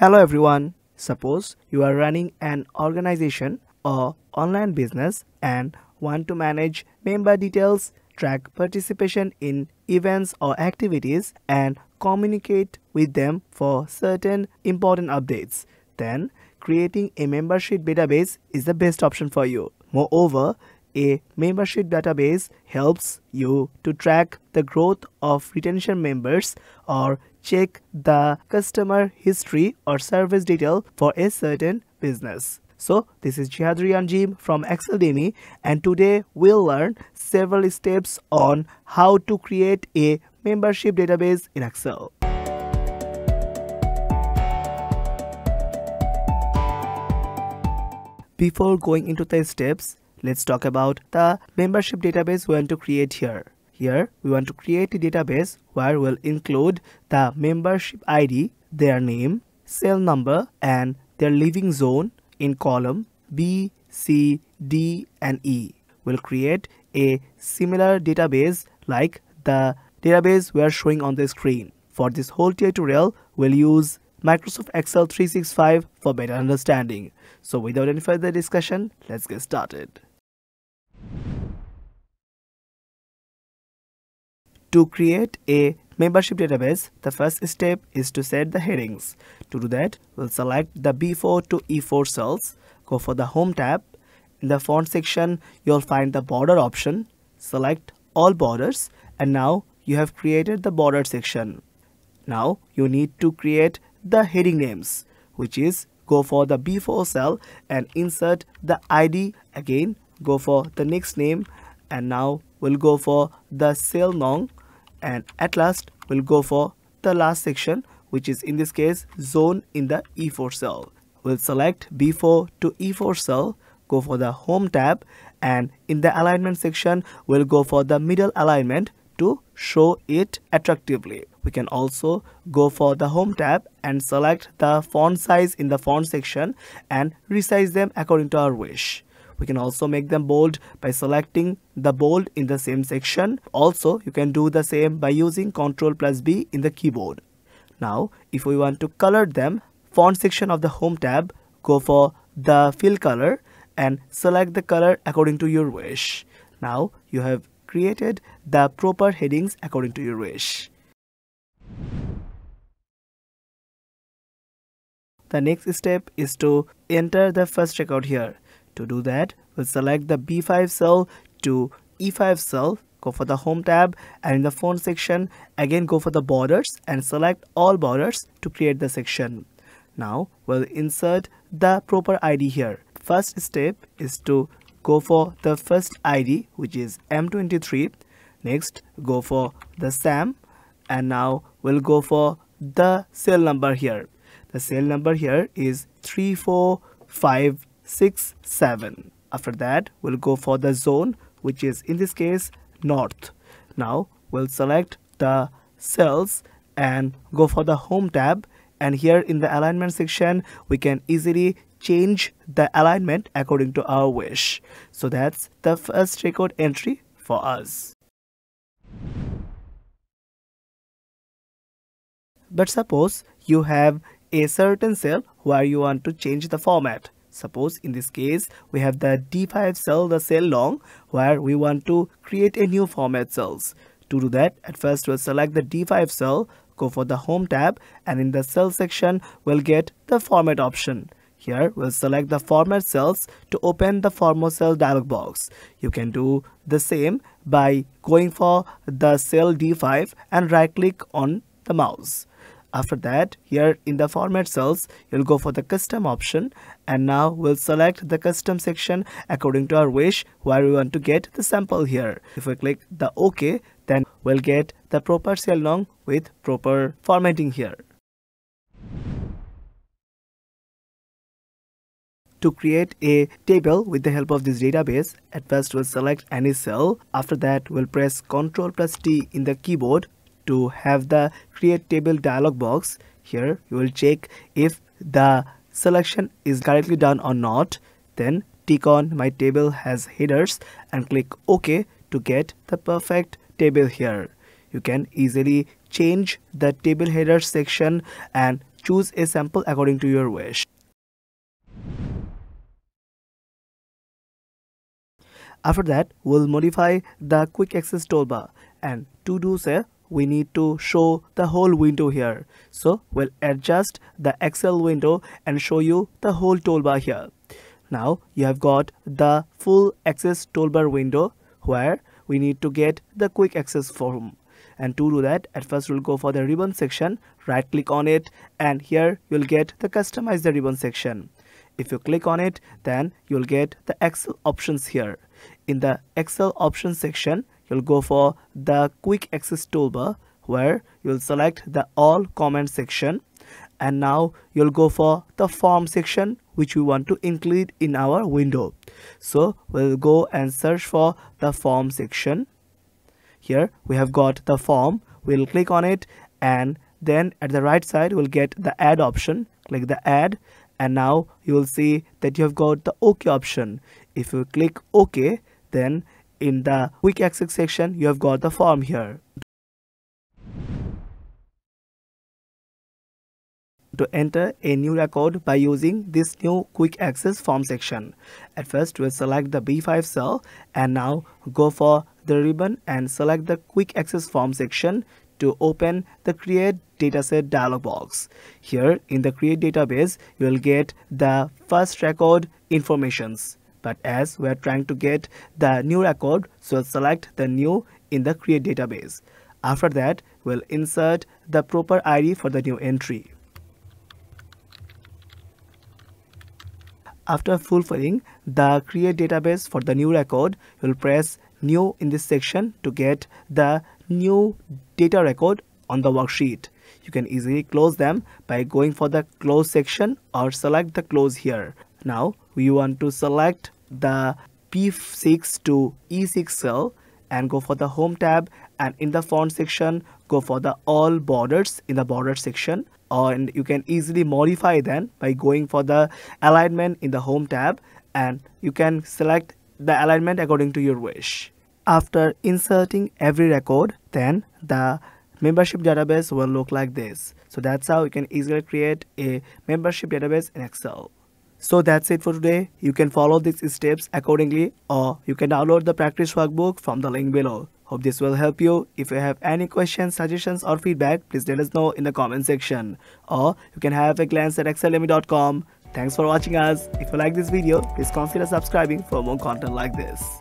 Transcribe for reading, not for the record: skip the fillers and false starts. Hello everyone. Suppose you are running an organization or online business and want to manage member details, track participation in events or activities, and communicate with them for certain important updates. Then creating a membership database is the best option for you. Moreover, a membership database helps you to track the growth of retention members or check the customer history or service detail for a certain business. So this is Zehad Rian Jim from ExcelDemy, and today we'll learn several steps on how to create a membership database in Excel. Before going into the steps, let's talk about the membership database we want to create here. Here we want to create a database where we'll include the membership ID, their name, cell number, and their living zone in column B, C, D, and E. We'll create a similar database like the database we are showing on the screen. For this whole tutorial, we'll use Microsoft Excel 365 for better understanding. So without any further discussion, let's get started. To create a membership database, the first step is to set the headings. To do that, we'll select the B4 to E4 cells, go for the Home tab. In the font section, you'll find the border option. Select all borders, and now you have created the border section. Now you need to create the heading names, which is go for the B4 cell and insert the ID. Again, go for the next name, and now we'll go for the cell nong, and at last we'll go for the last section, which is in this case zone in the E4 cell. We'll select B4 to E4 cell, go for the Home tab, and in the alignment section we'll go for the middle alignment to show it attractively. We can also go for the Home tab and select the font size in the font section and resize them according to our wish. We can also make them bold by selecting the bold in the same section. Also, you can do the same by using Ctrl + B in the keyboard. Now, if we want to color them, font section of the Home tab, go for the fill color and select the color according to your wish. Now, you have created the proper headings according to your wish. The next step is to enter the first record here. To do that, we'll select the B5 cell to E5 cell, go for the Home tab, and in the font section, again go for the borders and select all borders to create the section. Now, we'll insert the proper ID here. First step is to go for the first ID, which is M23. Next, go for the SAM, and now we'll go for the cell number here. The cell number here is 34567. After that, we'll go for the zone, which is in this case north. Now we'll select the cells and go for the Home tab, and here in the alignment section we can easily change the alignment according to our wish. So that's the first record entry for us. But suppose you have a certain cell where you want to change the format. Suppose in this case we have the D5 cell, the cell long, where we want to create a new format cells. To do that, at first we'll select the D5 cell, go for the Home tab, and in the cell section we'll get the format option. Here we'll select the format cells to open the format cell dialog box. You can do the same by going for the cell D5 and right click on the mouse. After that, here in the format cells, you'll go for the custom option, and now we'll select the custom section according to our wish, where we want to get the sample here. If we click the OK, then we'll get the proper cell long with proper formatting here. To create a table with the help of this database, at first we'll select any cell. After that, we'll press Ctrl + T in the keyboard to have the create table dialog box. Here you will check if the selection is correctly done or not, then tick on my table has headers and click OK to get the perfect table here. You can easily change the table headers section and Choose a sample according to your wish. After that, we'll modify the quick access toolbar, and to do so, we need to show the whole window here. So we'll adjust the Excel window and show you the whole toolbar here. Now you have got the full access toolbar window where we need to get the quick access form. And to do that, at first we'll go for the ribbon section, right click on it, and here you'll get the customize the ribbon section. If you click on it, then you'll get the Excel options here. In the Excel options section, you'll go for the quick access toolbar where you'll select the all comment section, and now you'll go for the form section which we want to include in our window. So we'll go and search for the form section. Here we have got the form. We'll click on it, and then at the right side we'll get the add option. Click the add, and now you will see that you have got the OK option. If you click OK, then in the quick access section you have got the form here. To enter a new record by using this new quick access form section, at first we'll select the B5 cell, and now go for the ribbon and select the quick access form section to open the create dataset dialog box. Here in the create database you will get the first record informations, but as we are trying to get the new record, so we'll select the new in the create database. After that, we'll insert the proper ID for the new entry. After fulfilling the create database for the new record, you'll press new in this section to get the new data record on the worksheet. You can easily close them by going for the close section or select the close here. Now we want to select the P6 to E6 cell and go for the home tab, and in the font section go for the all borders in the border section, and you can easily modify them by going for the alignment in the home tab, and you can select the alignment according to your wish. After inserting every record, then the membership database will look like this. So that's how you can easily create a membership database in Excel. So that's it for today. You can follow these steps accordingly, or you can download the practice workbook from the link below. Hope this will help you. If you have any questions, suggestions or feedback, please let us know in the comment section, or you can have a glance at exceldemy.com. Thanks for watching us. If you like this video, please consider subscribing for more content like this.